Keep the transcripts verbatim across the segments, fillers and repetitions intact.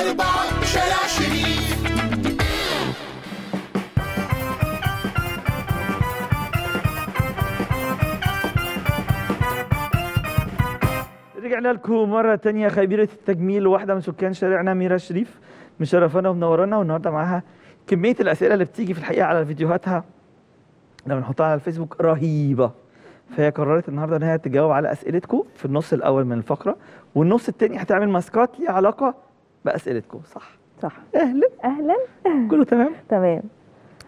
أربعة شارع شريف. رجعنا لكم مرة تانية خبيرة التجميل واحدة من سكان شارعنا ميرا شريف، مشرفانا ومنورانا. والنهارده معاها كمية الأسئلة اللي بتيجي في الحقيقة على فيديوهاتها لما نحطها على الفيسبوك رهيبة، فهي قررت النهارده ان هي تجاوب على اسئلتكم في النص الاول من الفقره، والنص الثاني هتعمل ماسكات ليها علاقه باسئلتكم. صح صح. اهلا اهلا، كله تمام تمام.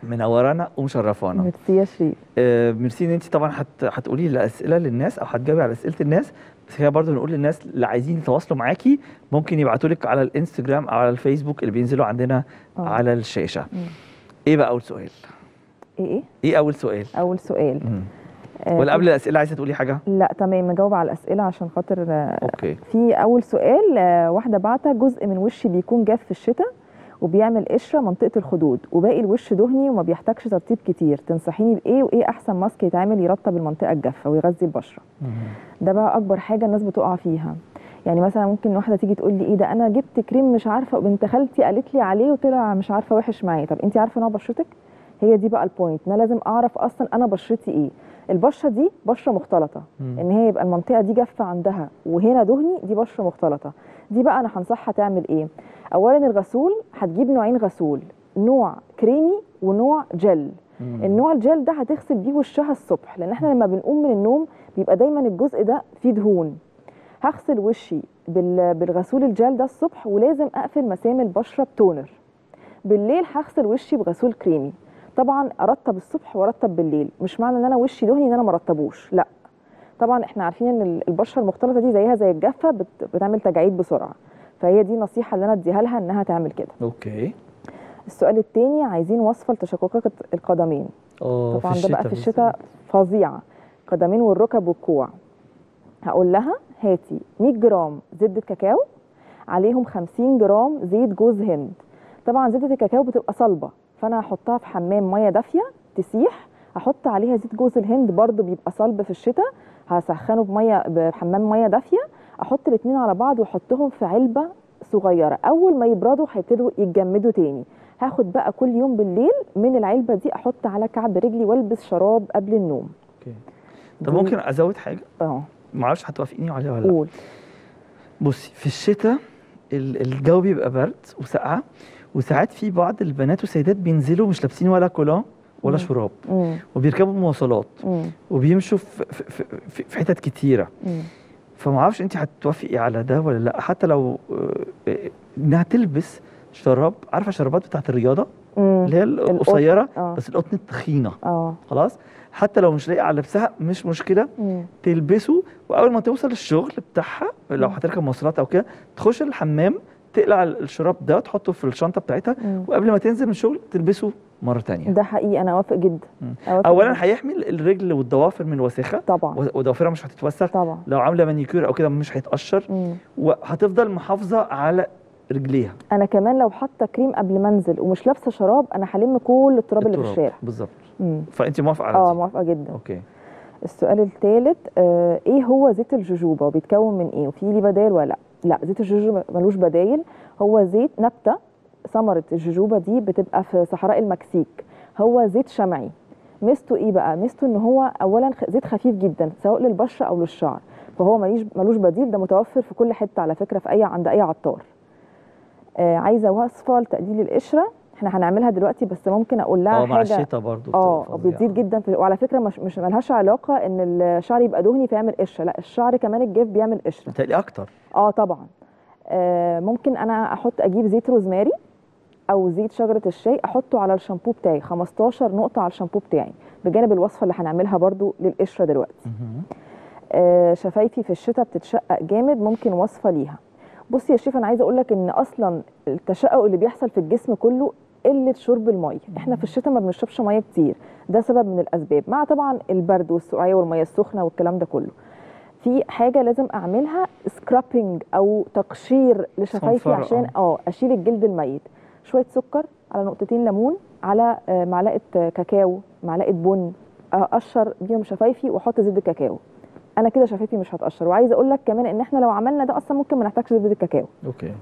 منورانا ومشرفانا. ميرسي يا شريف. آه ميرسي ان انت طبعا هتقولي الاسئله للناس او هتجاوبي على اسئله الناس، بس هي برضه نقول للناس اللي عايزين يتواصلوا معاكي ممكن يبعتوا لك على الانستجرام او على الفيسبوك اللي بينزلوا عندنا أوه. على الشاشه. م. ايه بقى اول سؤال؟ ايه ايه اول سؤال؟ اول سؤال م. ولا قبل الاسئله عايزه تقولي حاجه؟ لا تمام، نجاوب على الاسئله عشان خاطر أوكي. في اول سؤال، واحده بعتها جزء من وشي بيكون جاف في الشتاء وبيعمل قشره منطقه الخدود، وباقي الوش دهني وما بيحتاجش ترطيب كتير، تنصحيني بايه؟ وايه احسن ماسك يتعمل يرطب المنطقه الجافه ويغذي البشره؟ ده بقى اكبر حاجه الناس بتقع فيها. يعني مثلا ممكن واحده تيجي تقول لي ايه ده، انا جبت كريم مش عارفه وبنت خالتي قالت لي عليه وطلع مش عارفه وحش معايا. طب انت عارفه نوع بشرتك؟ هي دي بقى البوينت، انا لازم اعرف اصلا انا بشرتي ايه. البشره دي بشره مختلطه، مم. ان هي يبقى المنطقه دي جافه عندها وهنا دهني، دي بشره مختلطه. دي بقى انا هنصحها تعمل ايه؟ اولا الغسول هتجيب نوعين غسول، نوع كريمي ونوع جل. مم. النوع الجل ده هتغسل بيه وشها الصبح، لان احنا لما بنقوم من النوم بيبقى دايما الجزء ده فيه دهون. هغسل وشي بالغسول الجل ده الصبح، ولازم اقفل مسام البشره بتونر. بالليل هغسل وشي بغسول كريمي. طبعا ارطب الصبح وارطب بالليل، مش معنى ان انا وشي دهني ان انا ما رطبوش، لا. طبعا احنا عارفين ان البشره المختلطه دي زيها زي الجافه بتعمل تجاعيد بسرعه، فهي دي النصيحه اللي انا اديها لها انها تعمل كده. اوكي. السؤال الثاني، عايزين وصفه لتشققات القدمين. اه طبعا ده بقى في الشتاء فظيعه، القدمين والركب والكوع. هقول لها هاتي مية جرام زبده كاكاو، عليهم خمسين جرام زيت جوز هند. طبعا زبده الكاكاو بتبقى صلبه، فانا هحطها في حمام ميه دافيه تسيح، احط عليها زيت جوز الهند برده بيبقى صلب في الشتاء، هسخنه بميه بحمام ميه دافيه، احط الاثنين على بعض واحطهم في علبه صغيره. اول ما يبردوا هيبتدوا يتجمدوا تاني. هاخد بقى كل يوم بالليل من العلبه دي احط على كعب رجلي والبس شراب قبل النوم. اوكي. طب ممكن ازود حاجه؟ اه معرفش هتوافقيني عليها ولا لا. قول. بصي، في الشتاء الجو بيبقى برد وسقعه، وساعات في بعض البنات والسيدات بينزلوا مش لابسين ولا كولان ولا شراب، وبيركبوا مواصلات وبيمشوا في, في, في, في حتت كتيره. فما اعرفش انت هتوافقي على ده ولا لا، حتى لو انها تلبس شراب، عارفه الشرابات بتاعت الرياضه اللي هي القصيره بس القطن التخينه، خلاص حتى لو مش لايقه على لبسها مش مشكله، مم. تلبسه واول ما توصل الشغل بتاعها لو هتركب مواصلات او كده تخش الحمام تقلع الشراب ده وتحطه في الشنطه بتاعتها، مم. وقبل ما تنزل من الشغل تلبسه مره ثانيه. ده حقيقي انا اوافق جدا. أوافق اولا هيحمي الرجل والضوافر من الوساخه طبعا، وضوافرها مش هتتوسخ طبعا، لو عامله مانيكير او كده مش هيتقشر، وهتفضل محافظه على رجليها. انا كمان لو حاطه كريم قبل ما انزل ومش لابسه شراب انا هلم كل التراب اللي في الشارع. بالظبط. فانت موافقه على ده؟ اه موافقه جدا. اوكي. السؤال الثالث، آه ايه هو زيت الجوجوبا وبيتكون من ايه وفي ليه بدايل ولا لا؟ لا، زيت الجوجوبا ملوش بدايل، هو زيت نبته ثمره الجوجوبا دي بتبقى في صحراء المكسيك، هو زيت شمعي. ميزته ايه بقى؟ ميزته ان هو اولا زيت خفيف جدا سواء للبشره او للشعر، فهو مليش ملوش بديل، ده متوفر في كل حته على فكره، في اي عند اي عطار. آه عايزه وصفه لتقليل القشره، احنا هنعملها دلوقتي بس ممكن اقول لها حاجه اه مع الشتا برضه اه بتزيد جدا في... وعلى فكره مش مش مالهاش علاقه ان الشعر يبقى دهني فيعمل قشره، لا الشعر كمان الجاف بيعمل قشره بتقلي اكتر. اه طبعا. آه ممكن انا احط اجيب زيت روزماري او زيت شجره الشاي احطه على الشامبو بتاعي، خمستاشر نقطه على الشامبو بتاعي، بجانب الوصفه اللي هنعملها برضو للقشره دلوقتي. آه شفايفي في الشتاء بتتشقق جامد، ممكن وصفه ليها. بصي يا شريف، انا عايزه اقول لك ان اصلا التشقق اللي بيحصل في الجسم كله قله شرب الميه، احنا في الشتاء ما بنشربش ميه كتير، ده سبب من الاسباب، مع طبعا البرد والسقعيه والميه السخنه والكلام ده كله. في حاجه لازم اعملها، سكرابنج او تقشير لشفايفي عشان اه اشيل الجلد الميت. شويه سكر على نقطتين ليمون على معلقه كاكاو معلقه بن، اقشر بيهم شفايفي واحط زبده كاكاو. انا كده شفايفي مش هتقشر. وعايزه اقول لك كمان ان احنا لو عملنا ده اصلا ممكن ما نحتاجش زبده الكاكاو. اوكي.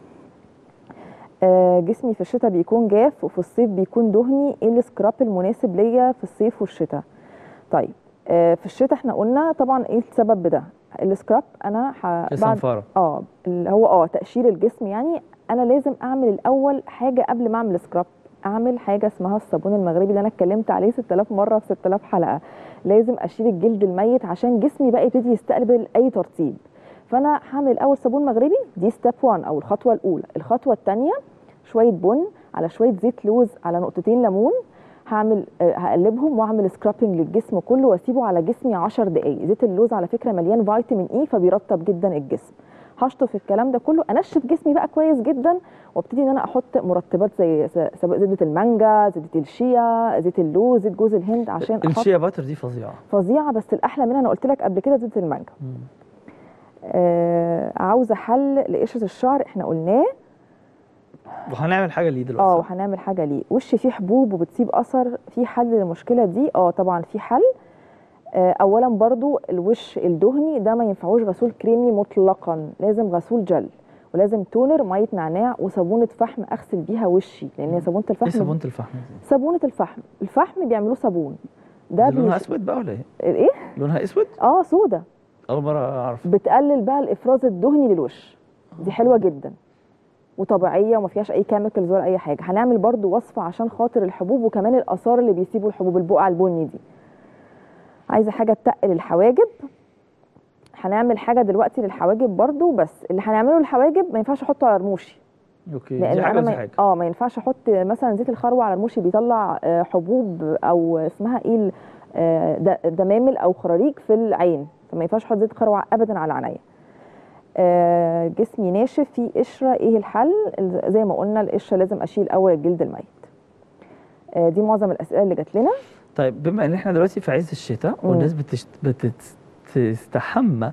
جسمي في الشتاء بيكون جاف وفي الصيف بيكون دهني، ايه السكراب المناسب ليا في الصيف والشتاء؟ طيب في الشتاء احنا قلنا طبعا ايه السبب بده السكراب، انا بعد اه اللي هو اه تقشير الجسم، يعني انا لازم اعمل الاول حاجه قبل ما اعمل سكراب، اعمل حاجه اسمها الصابون المغربي اللي انا اتكلمت عليه ستة آلاف مره في ستة آلاف حلقه. لازم اشيل الجلد الميت عشان جسمي بقى يبتدي يستقبل اي ترطيب، فانا هعمل اول صابون مغربي، دي ستيب واحد او الخطوه الاولى. الخطوه الثانيه شويه بن على شويه زيت لوز على نقطتين ليمون، هعمل هقلبهم واعمل سكرابنج للجسم كله واسيبه على جسمي عشر دقائق. زيت اللوز على فكره مليان فيتامين اي فبيرطب جدا الجسم. هشطف الكلام ده كله، انشف جسمي بقى كويس جدا وابتدي ان انا احط مرطبات زي زبده المانجا، زبده الشيا، زيت اللوز، زيت جوز الهند، عشان الشيا باتر دي فظيعه فظيعه، بس الاحلى منها انا قلت لك قبل كده زبده المانجا. آه عاوزه حل لقشره الشعر، احنا قلناه وهنعمل حاجه ليه دلوقتي اه وهنعمل حاجه ليه. وش فيه حبوب وبتسيب اثر، في حل للمشكله دي؟ اه طبعا في حل. اولا برضو الوش الدهني ده ما ينفعوش غسول كريمي مطلقا، لازم غسول جل، ولازم تونر، ميه نعناع، وصابونه فحم اغسل بيها وشي، لان صابونه الفحم ايه صابونه الفحم دي؟ صابونه الفحم، الفحم بيعملوه صابون ده بيش... لونها اسود بقى ولا ايه؟ ايه؟ لونها اسود؟ اه سودا، اول مره اعرف. بتقلل بقى الافراز الدهني للوش، دي حلوه جدا وطبيعيه وما فيهاش اي كيميكالز ولا اي حاجه. هنعمل برضو وصفه عشان خاطر الحبوب وكمان الاثار اللي بيسيبوا الحبوب، البقع البني دي. عايزه حاجه تقل الحواجب، هنعمل حاجه دلوقتي للحواجب برضو، بس اللي هنعمله للحواجب ما ينفعش احطه على رموشي. اوكي دي حاجه زي حاجه اه ما ينفعش احط مثلا زيت الخروه على رموشي، بيطلع حبوب او اسمها ايه دمامل او خراريج في العين، فما ينفعش احط زيت خروه ابدا على عينيا. آه جسمي ناشف في قشره، ايه الحل؟ زي ما قلنا القشره لازم اشيل اول الجلد الميت. آه دي معظم الاسئله اللي جات لنا. طيب بما ان احنا دلوقتي في عز الشتاء والناس بتشت... بتستحمى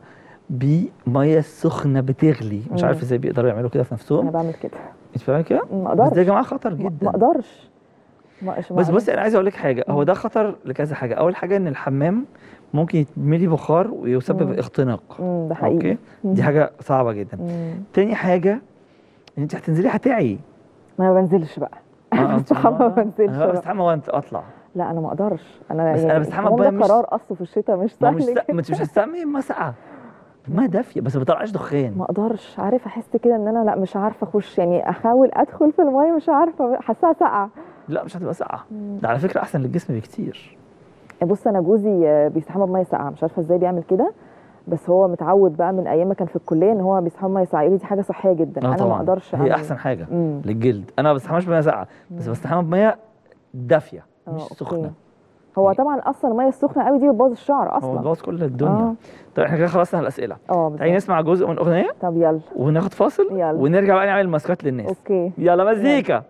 بميه سخنه بتغلي، مش عارف ازاي بيقدروا يعملوا كده في نفسهم. انا بعمل كده. انت بتعمل كده؟ ما اقدرش. بس ده يا جماعه خطر جدا. ما اقدرش. بس بصي انا عايز اقول لك حاجه، هو ده خطر لكذا حاجه. اول حاجه ان الحمام ممكن يتملي بخار ويسبب مم. اختناق. امم ده حقيقي. اوكي؟ دي حاجه صعبه جدا. مم. تاني حاجه ان انت هتنزلي هتعي. ما انا بنزلش بقى. انا بستحمى ما بنزلش. انا بستحمى وانت اطلع. لا انا ما اقدرش، انا بس يعني انا بستحمى بميه، مش قرار اصله في الشتاء مش سهل. مش سا... ما انت مش هتستحمي بميه ساقعه، ما دافيه بس ما بيطلعش دخان. ما اقدرش، عارف احس كده ان انا لا مش عارفه اخش، يعني احاول ادخل في الميه مش عارفه، حاساها ساقعه. لا مش هتبقى ساقعه، ده على فكره احسن للجسم بكتير. بص انا جوزي بيستحمى بميه ساقعه، مش عارفه ازاي بيعمل كده، بس هو متعود بقى من ايام ما كان في الكليه ان هو بيستحمى بميه ساقعه، دي حاجه صحيه جدا. انا ما اقدرش، هي احسن حاجه مم. للجلد. انا ما بستحماش بميه ساقعه، بس بستحمى بميه دافيه مش سخنه. هو طبعا اصلا الميه السخنه قوي دي بتبوظ الشعر اصلا، هو بتبوظ كل الدنيا. آه. طب احنا كده خلصنا الاسئله، تعالي نسمع جزء من اغنيه. طب يلا وناخد فاصل يلا. ونرجع بقى نعمل ماسكات للناس. اوكي يلا مزيكا.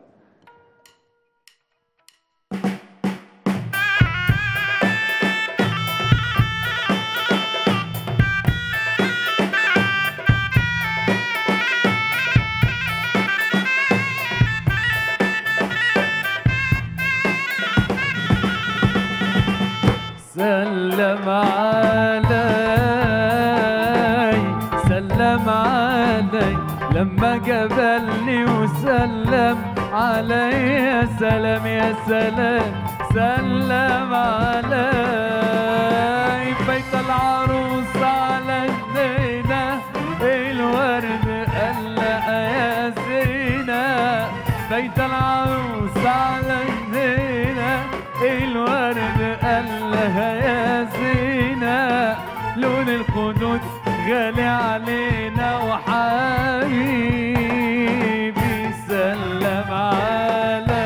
سلم علي سلم علي لما جبلني وسلم علي، يا سلام يا سلام سلم علي. بيت العروس على الزينة الورد قلق يا زينة، بيت العروس على الزينة الورد قلها يا زينة، لون القنوت غالي علينا وحبيبي. سلم علي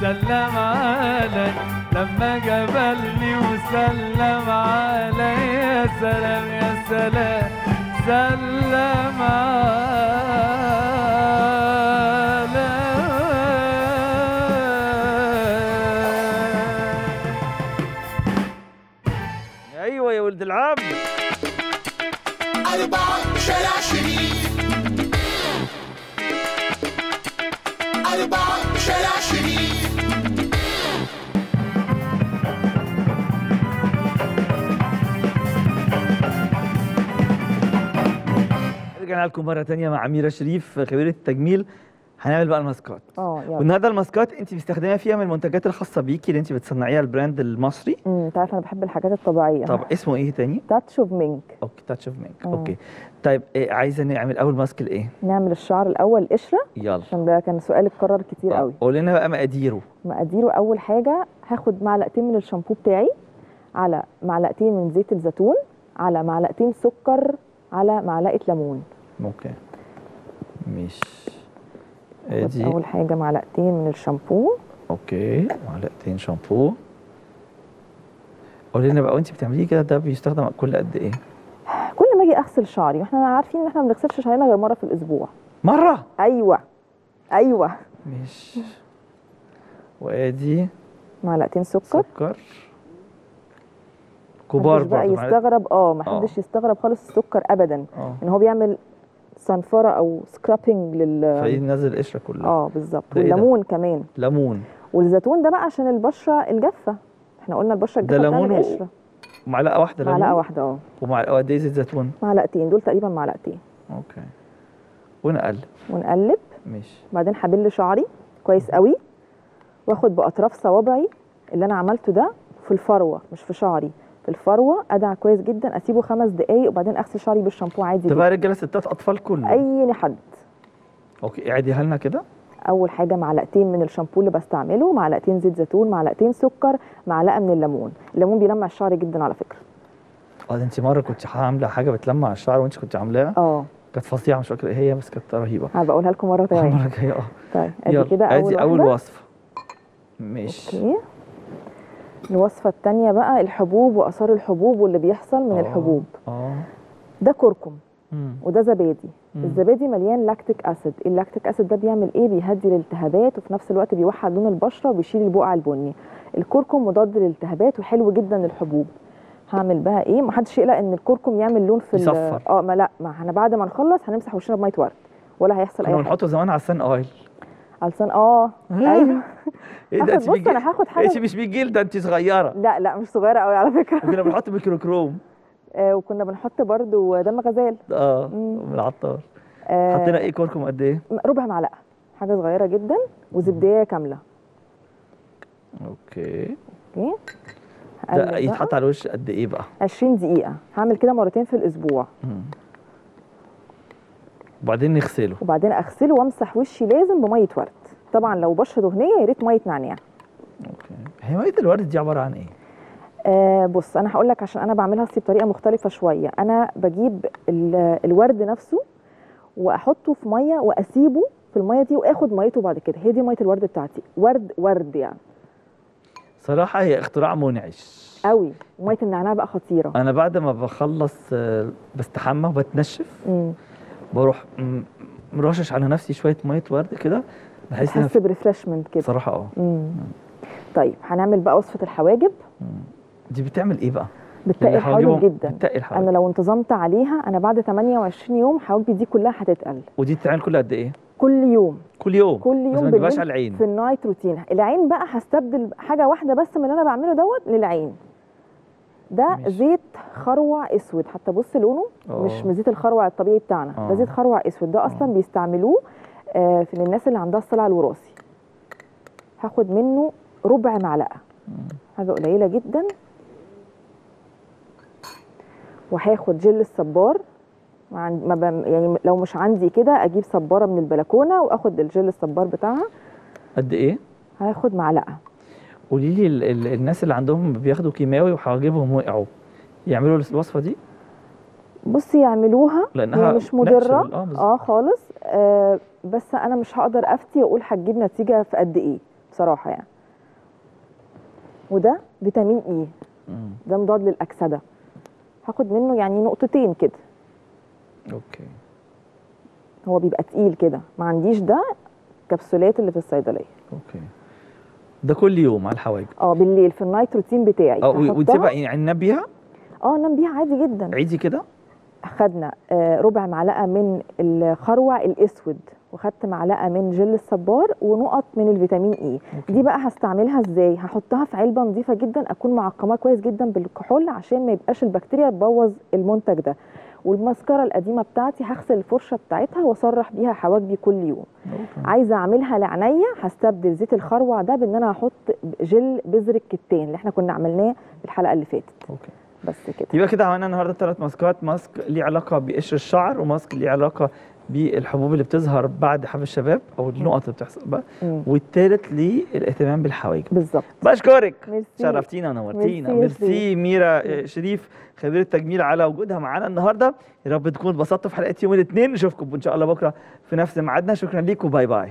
سلم علي لما جبلني وسلم علي، يا سلام يا سلام سلم علي. ولد العم أربعة شارع شريف، أربعة شارع شريف. رجعنا لكم مره ثانيه مع ميرا شريف خبيره التجميل. هنعمل بقى الماسكات. اه يلا. والنهارده الماسكات انت بتستخدميها فيها من المنتجات الخاصه بيكي اللي انت بتصنعيها، البراند المصري. امم انت عارفه انا بحب الحاجات الطبيعيه. طب اسمه ايه تاني؟ تاتش اوف مينك. اوكي، تاتش اوف مينك. اوكي طيب، إيه عايزه نعمل اول ماسك لايه؟ نعمل الشعر الاول قشره. يلا، عشان ده كان سؤال اتكرر كتير قوي. قول لنا بقى مقاديره. مقاديره اول حاجه هاخد معلقتين من الشامبو بتاعي، على معلقتين من زيت الزيتون، على معلقتين سكر، على معلقه ليمون. اوكي مش ادي اول حاجه معلقتين من الشامبو. اوكي معلقتين شامبو. قولي لنا بقى وانت بتعمليه كده ده بيستخدم كل قد ايه؟ كل ما اجي اغسل شعري، واحنا عارفين ان احنا ما بنغسلش شعرنا غير مره في الاسبوع. مره؟ ايوه ايوه مش وادي معلقتين سكر. سكر كبار بقى. يستغرب اه ما حدش يستغرب خالص السكر ابدا. أوه. ان هو بيعمل صنفره او سكرابنج لل فينزل القشره كلها. اه بالظبط. والليمون كمان. ليمون. والزيتون ده بقى عشان البشره الجافه، احنا قلنا البشره الجافه ده ليمون القشره. معلقه واحده ليمون. معلقه واحده اه. ومعلقه قد ايه زيت زيتون؟ معلقتين، دول تقريبا معلقتين. اوكي. ونقلب. ونقلب. ماشي. بعدين هبل شعري كويس قوي، واخد باطراف صوابعي اللي انا عملته ده في الفروه، مش في شعري. في الفروه ادعى كويس جدا، اسيبه خمس دقائق وبعدين اغسل شعري بالشامبو عادي. تبقى رجاله ستات اطفال كله اي حد. اوكي اعيديها لنا كده. اول حاجه معلقتين من الشامبو اللي بستعمله، معلقتين زيت زيتون، معلقتين سكر، معلقه من الليمون. الليمون بيلمع الشعر جدا على فكره. اه ده انت مره كنت عامله حاجه بتلمع الشعر وانت كنت عاملاها. اه كانت فظيعه، مش فاكره ايه هي بس كانت رهيبه. هبقى اقولها لكم مره ثانيه المره الجايه. اه طيب ادي كده اول اول وصفه. ماشي. اوكي الوصفة الثانية بقى الحبوب وآثار الحبوب واللي بيحصل من أوه. الحبوب. اه ده كركم مم. وده زبادي. مم. الزبادي مليان لاكتيك اسيد، اللاكتيك اسيد ده بيعمل ايه؟ بيهدي الالتهابات وفي نفس الوقت بيوحد لون البشرة وبيشيل البقع البني. الكركم مضاد للالتهابات وحلو جدا للحبوب. هعمل بقى ايه؟ محدش يقلق ان الكركم يعمل لون في يصفر. اه ما لا ما احنا بعد ما نخلص هنمسح وشنا بمية ورد ولا هيحصل اي حاجة. ونحطه زمان على السان اويل. علشان اه ايوه ايه ده؟ بص انا هاخد حاجه انت مش بتجيل ده، انت صغيره. لا لا مش صغيره قوي على فكره. كنا بنحط ميكروكروم آه، وكنا بنحط برده دم غزال اه من العطار. آه حطينا ايه كركم قد ايه؟ ربع معلقه، حاجه صغيره جدا، وزبديه كامله. اوكي اوكي ده يتحط على الوش قد ايه بقى؟ عشرين دقيقه. هعمل كده مرتين في الاسبوع. مم. وبعدين نغسله. وبعدين اغسله وامسح وشي لازم بميه ورد. طبعا لو بشره دهنيه يا ريت ميه نعناع. اوكي هي ميه الورد دي عباره عن ايه؟ آه بص انا هقول لك عشان انا بعملها اصلي بطريقه مختلفه شويه. انا بجيب الورد نفسه واحطه في ميه واسيبه في الميه دي واخد ميته بعد كده، هي دي ميه الورد بتاعتي. ورد ورد يعني. صراحه هي اختراع منعش قوي. ميه النعناع بقى خطيره. انا بعد ما بخلص بستحمى وبتنشف امم بروح مرشش على نفسي شويه ميه ورد كده بحس ان بريفرشمنت كده صراحه. اه طيب هنعمل بقى وصفه الحواجب. مم. دي بتعمل ايه بقى؟ بتتقل الحواجب جدا. بتتقل الحواجب. انا لو انتظمت عليها انا بعد ثمانية وعشرين يوم حواجبي دي كلها هتتقل. ودي بتتعمل كل قد ايه؟ كل يوم. كل يوم كل يوم بس ما تبقاش على العين. في النايت روتين. العين بقى هستبدل حاجه واحده بس من اللي انا بعمله دوت للعين. ده مش. زيت خروع اسود، حتى بص لونه. أوه. مش من زيت الخروع الطبيعي بتاعنا. أوه. ده زيت خروع اسود ده اصلا. أوه. بيستعملوه آه في الناس اللي عندها الصلع الوراثي. هاخد منه ربع معلقه. أوه. حاجه قليله جدا. وهاخد جل الصبار يعني لو مش عندي كده اجيب صباره من البلكونه واخد الجل الصبار بتاعها. قد ايه؟ هاخد معلقه. قولي لي الناس اللي عندهم بياخدوا كيماوي وحواجبهم وقعوا يعملوا الوصفه دي؟ بصي يعملوها لانها مش مضره اه خالص. آه بس انا مش هقدر افتي واقول هتجيب نتيجه في قد ايه بصراحه يعني. وده فيتامين اي، ده مضاد للاكسده. هاخد منه يعني نقطتين كده. اوكي هو بيبقى تقيل كده، ما عنديش ده كبسولات اللي في الصيدليه. اوكي ده كل يوم على الحواجب. اه بالليل في النايت روتين بتاعي. اه وتبقى يعني ننام بيها؟ اه ننام بيها عادي جدا. عيدي كده. خدنا آه ربع معلقه من الخروع الاسود، وخدت معلقه من جل الصبار، ونقط من الفيتامين اي. أوكي. دي بقى هستعملها ازاي؟ هحطها في علبه نظيفه جدا، اكون معقماها كويس جدا بالكحول عشان ما يبقاش البكتيريا تبوظ المنتج ده. والمسكره القديمه بتاعتي هغسل الفرشه بتاعتها واسرح بيها حواجبي كل يوم. أوكي. عايزه اعملها لعينيا هستبدل زيت الخروع ده بان انا هحط جل بذر الكتان اللي احنا كنا عملناه في الحلقه اللي فاتت. أوكي. بس كده يبقى كده عملنا النهارده ثلاث ماسكات، ماسك ليه علاقه بقشر الشعر، وماسك ليه علاقه بالحبوب اللي بتظهر بعد حب الشباب او النقط اللي بتحصل بقى، والثالث للاهتمام بالحواجب. بالظبط. بشكرك، شرفتينا ونورتينا. ميرسي ميرا شريف خبيره تجميل على وجودها معانا النهارده. يا رب تكونوا اتبسطتوا في حلقه يوم الاثنين، نشوفكم ان شاء الله بكره في نفس ميعادنا. شكرا ليكم، باي باي.